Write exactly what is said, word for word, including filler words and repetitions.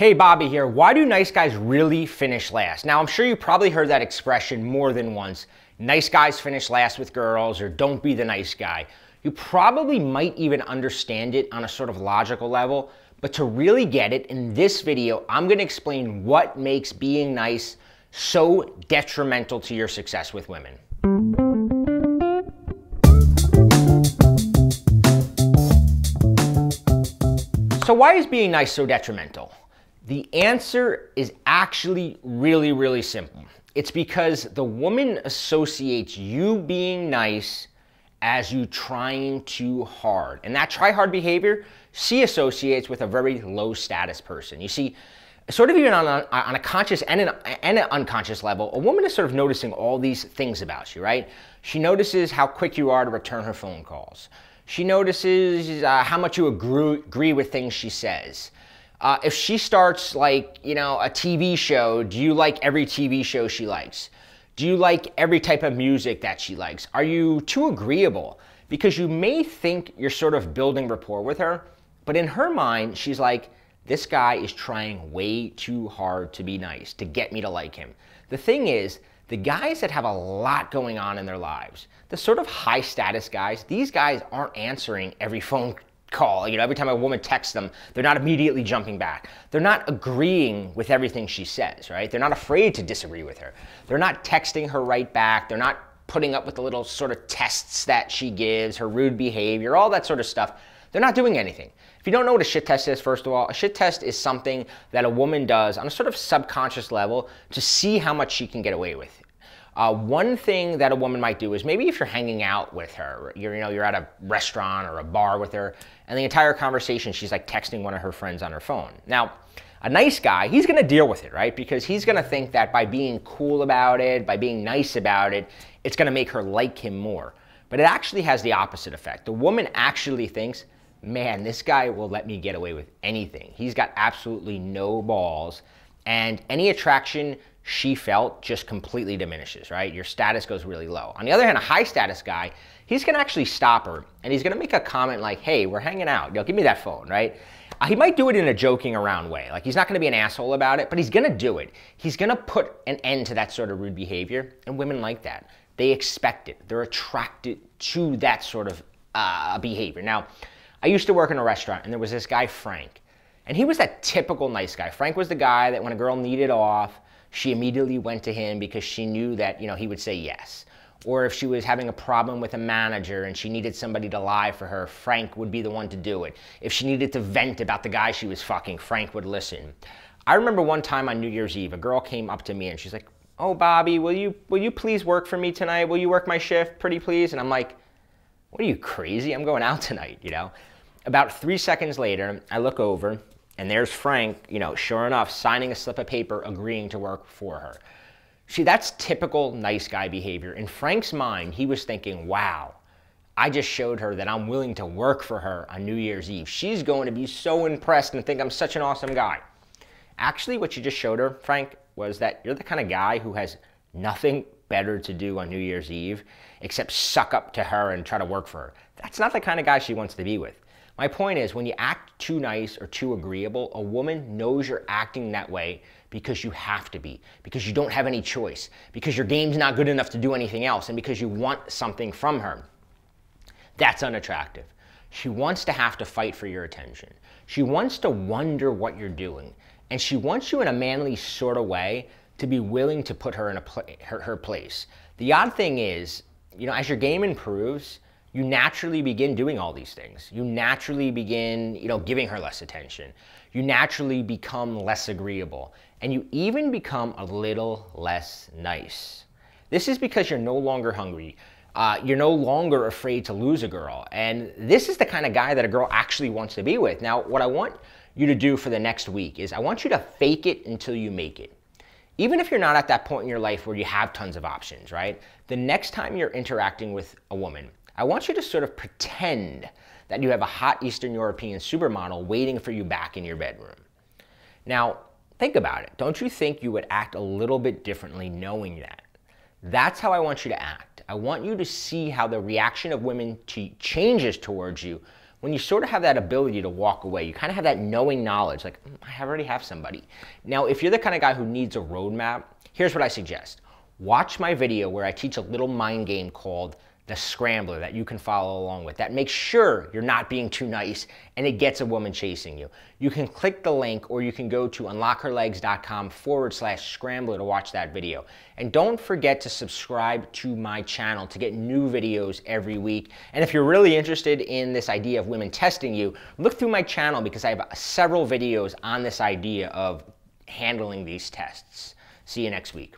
Hey, Bobby here. Why do nice guys really finish last? Now, I'm sure you probably heard that expression more than once. Nice guys finish last with girls, or don't be the nice guy. You probably might even understand it on a sort of logical level, but to really get it, in this video, I'm going to explain what makes being nice so detrimental to your success with women. So why is being nice so detrimental? The answer is actually really, really simple. It's because the woman associates you being nice as you trying too hard. And that try hard behavior, she associates with a very low status person. You see, sort of even on a, on a conscious and an, and an unconscious level, a woman is sort of noticing all these things about you, right? She notices how quick you are to return her phone calls. She notices uh, how much you agree, agree with things she says. Uh, if she starts like, you know, a T V show, do you like every T V show she likes? Do you like every type of music that she likes? Are you too agreeable? Because you may think you're sort of building rapport with her, but in her mind, she's like, this guy is trying way too hard to be nice, to get me to like him. The thing is, the guys that have a lot going on in their lives, the sort of high status guys, these guys aren't answering every phone call. You know, every time a woman texts them, they're not immediately jumping back. They're not agreeing with everything she says, right? They're not afraid to disagree with her. They're not texting her right back. They're not putting up with the little sort of tests that she gives, her rude behavior, all that sort of stuff. They're not doing anything. If you don't know what a shit test is, first of all, a shit test is something that a woman does on a sort of subconscious level to see how much she can get away with. Uh, one thing that a woman might do is maybe if you're hanging out with her, you're, you know, you're at a restaurant or a bar with her, and the entire conversation, she's like texting one of her friends on her phone. Now, a nice guy, he's gonna deal with it, right? Because he's gonna think that by being cool about it, by being nice about it, it's gonna make her like him more. But it actually has the opposite effect. The woman actually thinks, man, this guy will let me get away with anything. He's got absolutely no balls, and any attraction she felt just completely diminishes, right? Your status goes really low. On the other hand, a high status guy, he's gonna actually stop her and he's gonna make a comment like, hey, we're hanging out, yo, give me that phone, right? Uh, he might do it in a joking around way. Like he's not gonna be an asshole about it, but he's gonna do it. He's gonna put an end to that sort of rude behavior, and women like that. They expect it, they're attracted to that sort of uh, behavior. Now, I used to work in a restaurant and there was this guy, Frank, and he was that typical nice guy. Frank was the guy that when a girl needed off, she immediately went to him because she knew that, you know, he would say yes. Or if she was having a problem with a manager and she needed somebody to lie for her, Frank would be the one to do it. If she needed to vent about the guy she was fucking, Frank would listen. I remember one time on New Year's Eve, a girl came up to me and she's like, oh, Bobby, will you, will you please work for me tonight? Will you work my shift, pretty please? And I'm like, what are you, crazy? I'm going out tonight, you know? About three seconds later, I look over, and there's Frank, you know, sure enough, signing a slip of paper, agreeing to work for her. See, that's typical nice guy behavior. In Frank's mind, he was thinking, wow, I just showed her that I'm willing to work for her on New Year's Eve. She's going to be so impressed and think I'm such an awesome guy. Actually, what you just showed her, Frank, was that you're the kind of guy who has nothing better to do on New Year's Eve except suck up to her and try to work for her. That's not the kind of guy she wants to be with. My point is, when you act too nice or too agreeable, a woman knows you're acting that way because you have to be, because you don't have any choice, because your game's not good enough to do anything else, and because you want something from her. That's unattractive. She wants to have to fight for your attention. She wants to wonder what you're doing, and she wants you in a manly sort of way to be willing to put her in a pl- her, her place. The odd thing is, you know, as your game improves, you naturally begin doing all these things. You naturally begin, you know, giving her less attention. You naturally become less agreeable. And you even become a little less nice. This is because you're no longer hungry. Uh, you're no longer afraid to lose a girl. And this is the kind of guy that a girl actually wants to be with. Now, what I want you to do for the next week is I want you to fake it until you make it. Even if you're not at that point in your life where you have tons of options, right? The next time you're interacting with a woman, I want you to sort of pretend that you have a hot Eastern European supermodel waiting for you back in your bedroom. Now, think about it. Don't you think you would act a little bit differently knowing that? That's how I want you to act. I want you to see how the reaction of women to changes towards you when you sort of have that ability to walk away, you kind of have that knowing knowledge, like, mm, I already have somebody. Now, if you're the kind of guy who needs a roadmap, here's what I suggest. Watch my video where I teach a little mind game called The Scrambler that you can follow along with. That makes sure you're not being too nice and it gets a woman chasing you. You can click the link or you can go to unlock her legs dot com forward slash scrambler to watch that video. And don't forget to subscribe to my channel to get new videos every week. And if you're really interested in this idea of women testing you, look through my channel because I have several videos on this idea of handling these tests. See you next week.